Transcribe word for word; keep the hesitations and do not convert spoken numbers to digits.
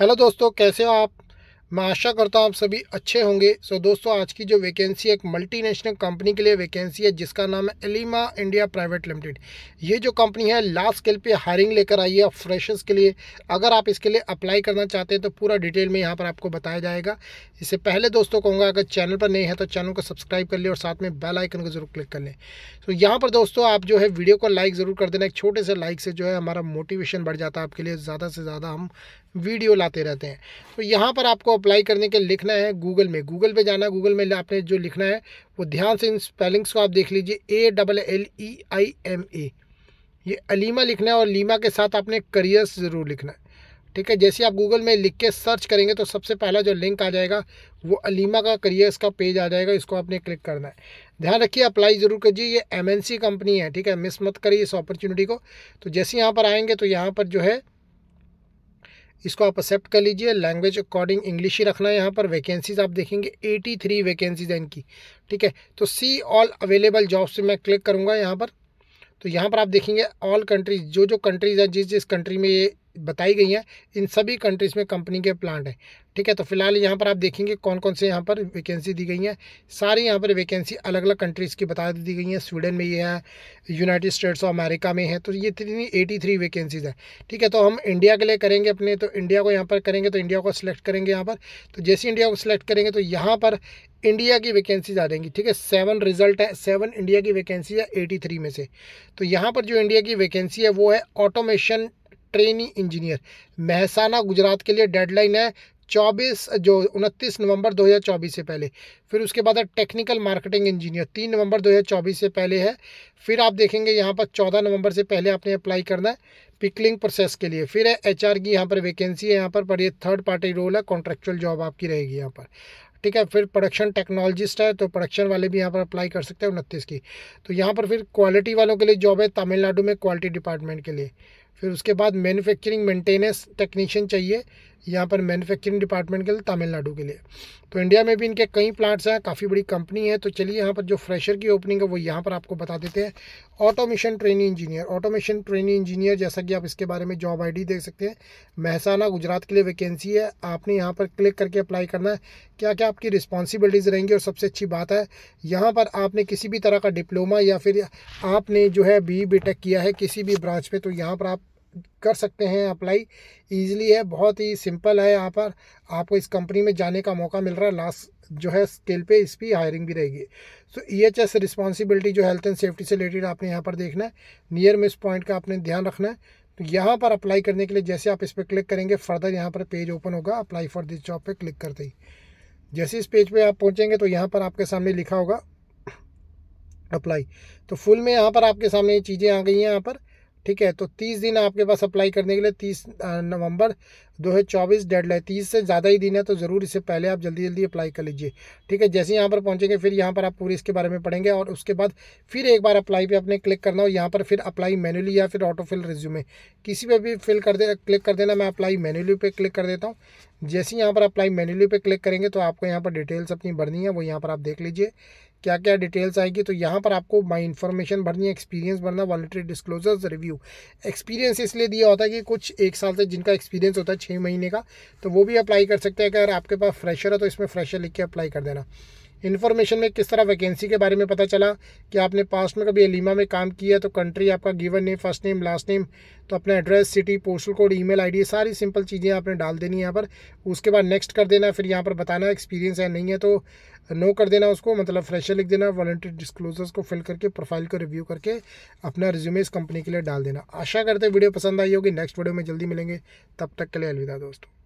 Hello दोस्तों, कैसे हो आप। मैं आशा करता हूँ आप सभी अच्छे होंगे। सो so, दोस्तों आज की जो वैकेंसी है एक मल्टीनेशनल कंपनी के लिए वैकेंसी है जिसका नाम है एलिमा इंडिया प्राइवेट लिमिटेड। ये जो कंपनी है लार्ज स्केल पे हायरिंग लेकर आई है फ्रेशर्स के लिए। अगर आप इसके लिए अप्लाई करना चाहते हैं तो पूरा डिटेल में यहाँ पर आपको बताया जाएगा। इससे पहले दोस्तों कहूँगा अगर चैनल पर नहीं है तो चैनल को सब्सक्राइब कर लें और साथ में बेल आइकन को जरूर क्लिक कर लें। सो so, यहाँ पर दोस्तों आप जो है वीडियो को लाइक ज़रूर कर देना। एक छोटे से लाइक से जो है हमारा मोटिवेशन बढ़ जाता है, आपके लिए ज़्यादा से ज़्यादा हम वीडियो लाते रहते हैं। तो यहाँ पर आपको अप्लाई करने के लिखना है गूगल में, गूगल पे जाना। गूगल में आपने जो लिखना है वो ध्यान से इन स्पेलिंग्स को आप देख लीजिए, A double L E I M A, ये अलीमा लिखना है और लीमा के साथ आपने करियर्स ज़रूर लिखना है, ठीक है। जैसे आप गूगल में लिख के सर्च करेंगे तो सबसे पहला जो लिंक आ जाएगा वो अलीमा का करियर्स का पेज आ जाएगा, इसको आपने क्लिक करना है। ध्यान रखिए अप्लाई ज़रूर कीजिए, ये एमएनसी कंपनी है, ठीक है, मिस मत करिए इस अपॉर्चुनिटी को। तो जैसे यहाँ पर आएँगे तो यहाँ पर जो है इसको आप एक्सेप्ट कर लीजिए। लैंग्वेज अकॉर्डिंग इंग्लिश ही रखना है। यहाँ पर वैकेंसीज आप देखेंगे तिरासी वैकेंसीज हैं इनकी, ठीक है। तो सी ऑल अवेलेबल जॉब्स पे मैं क्लिक करूँगा यहाँ पर। तो यहाँ पर आप देखेंगे ऑल कंट्रीज़, जो जो कंट्रीज़ हैं जिस जिस कंट्री में ये बताई गई हैं इन सभी कंट्रीज़ में कंपनी के प्लांट हैं, ठीक है। तो फिलहाल यहाँ पर आप देखेंगे कौन कौन से यहाँ पर वैकेंसी दी गई हैं। सारी यहाँ पर वैकेंसी अलग अलग कंट्रीज़ की बता दी गई हैं। स्वीडन में ये है, यूनाइटेड स्टेट्स ऑफ अमेरिका में है। तो ये इतनी एटी थ्री वैकेंसीज़ हैं, ठीक है। तो हम इंडिया के लिए करेंगे अपने, तो इंडिया को यहाँ पर करेंगे, तो इंडिया को सिलेक्ट करेंगे यहाँ पर। तो जैसे इंडिया को सिलेक्ट करेंगे तो यहाँ पर इंडिया की वैकेंसीज आ जाएंगी, ठीक है। सेवन रिजल्ट है, सेवन इंडिया की वैकेंसी है एटी थ्री में से। तो यहाँ पर जो इंडिया की वैकेंसी है वो है automation training engineer, Mehsana Gujarat के लिए। डेडलाइन है चौबीस जो उनतीस नवंबर दो हज़ार चौबीस से पहले। फिर उसके बाद है टेक्निकल मार्केटिंग इंजीनियर, तीन नवंबर दो हज़ार चौबीस से पहले है। फिर आप देखेंगे यहाँ पर चौदह नवंबर से पहले आपने अप्लाई करना है पिकलिंग प्रोसेस के लिए। फिर है एचआर की यहाँ पर वैकेंसी है यहाँ पर, पर ये थर्ड पार्टी रोल है, कॉन्ट्रेक्चुअल जॉब आपकी रहेगी यहाँ पर, ठीक है। फिर प्रोडक्शन टेक्नोलॉजिस्ट है, तो प्रोडक्शन वाले भी यहाँ पर अप्लाई कर सकते हैं उनतीस की। तो यहाँ पर फिर क्वालिटी वालों के लिए जॉब है तमिलनाडु में, क्वालिटी डिपार्टमेंट के लिए। फिर उसके बाद मैन्यूफैक्चरिंग मेन्टेनेंस टेक्नीशियन चाहिए यहाँ पर, मैन्यूफैक्चरिंग डिपार्टमेंट के लिए तमिलनाडु के लिए। तो इंडिया में भी इनके कई प्लांट्स हैं, काफ़ी बड़ी कंपनी है। तो चलिए यहाँ पर जो फ्रेशर की ओपनिंग है वो यहाँ पर आपको बता देते हैं। Automation training engineer, automation training engineer जैसा कि आप इसके बारे में जॉब आईडी देख सकते हैं, महसाना गुजरात के लिए वैकेंसी है। आपने यहाँ पर क्लिक करके अप्लाई करना है, क्या क्या आपकी रिस्पॉन्सिबिलिटीज़ रहेंगी। और सबसे अच्छी बात है यहाँ पर आपने किसी भी तरह का डिप्लोमा या फिर आपने जो है बी बी टेक किया है किसी भी ब्रांच में तो यहाँ पर आप कर सकते हैं अप्लाई। ईजिली है, बहुत ही सिंपल है। यहाँ पर आपको इस कंपनी में जाने का मौका मिल रहा है, लास्ट जो है स्केल पे इसकी हायरिंग भी रहेगी। सो ईएचएस रिस्पॉन्सिबिलिटी जो हेल्थ एंड सेफ्टी से रिलेटेड आपने यहाँ पर देखना है, नियर मिस पॉइंट का आपने ध्यान रखना है। तो यहाँ पर अप्लाई करने के लिए जैसे आप इस पर क्लिक करेंगे फर्दर यहाँ पर पेज ओपन होगा, अप्लाई फॉर दिस जॉब पर क्लिक करते ही जैसे इस पेज पर आप पहुँचेंगे तो यहाँ पर आपके सामने लिखा होगा अप्लाई। तो फुल में यहाँ पर आपके सामने ये चीज़ें आ गई हैं यहाँ पर, ठीक है। तो तीस दिन आपके पास अप्लाई करने के लिए, तीस नवंबर दो हज़ार चौबीस डेडलाइन, तीस से ज़्यादा ही दिन है तो ज़रूर इससे पहले आप जल्दी जल्दी अप्लाई कर लीजिए, ठीक है। जैसे यहाँ पर पहुँचेंगे फिर यहाँ पर आप पूरी इसके बारे में पढ़ेंगे और उसके बाद फिर एक बार अप्लाई पे आपने क्लिक करना हो। यहाँ पर फिर अप्लाई मैन्युअली या फिर ऑटो फिल रिज्यूमे, किसी पर भी फिल कर दे क्लिक कर देना। मैं अप्लाई मैन्युअली पे क्लिक कर देता हूँ। जैसे यहाँ पर अप्लाई मैन्युअली पे क्लिक करेंगे तो आपको यहाँ पर डिटेल्स अपनी भरनी है, वो यहाँ पर आप देख लीजिए क्या क्या डिटेल्स आएगी। तो यहाँ पर आपको माई इन्फॉर्मेशन भरनी है, एक्सपीरियंस भरना, वॉलंटरी डिस्क्लोजर्स, रिव्यू। एक्सपीरियंस इसलिए दिया होता है कि कुछ एक साल से जिनका एक्सपीरियंस होता है छः महीने का तो वो भी अप्लाई कर सकते हैं। अगर आपके पास फ्रेशर है तो इसमें फ्रेशर लिख के अप्लाई कर देना। इन्फॉर्मेशन में किस तरह वैकेंसी के बारे में पता चला कि आपने पास्ट में कभी एलिमा में काम किया, तो कंट्री आपका given name, first name, last name, तो अपना address, city, postal code, email ID, सारी सिंपल चीज़ें आपने डाल देनी है यहाँ पर। उसके बाद नेक्स्ट कर देना, फिर यहाँ पर बताना एक्सपीरियंस है नहीं है तो नो कर देना उसको, मतलब फ्रेशर लिख देना। वॉलंटियर डिस्क्लोजर्स को फिल करके प्रोफाइल को रिव्यू करके अपना रिज्यूमे इस कंपनी के लिए डाल देना। आशा करते हैं वीडियो पसंद आई होगी। नेक्स्ट वीडियो में जल्दी मिलेंगे, तब तक के लिए अलविदा दोस्तों।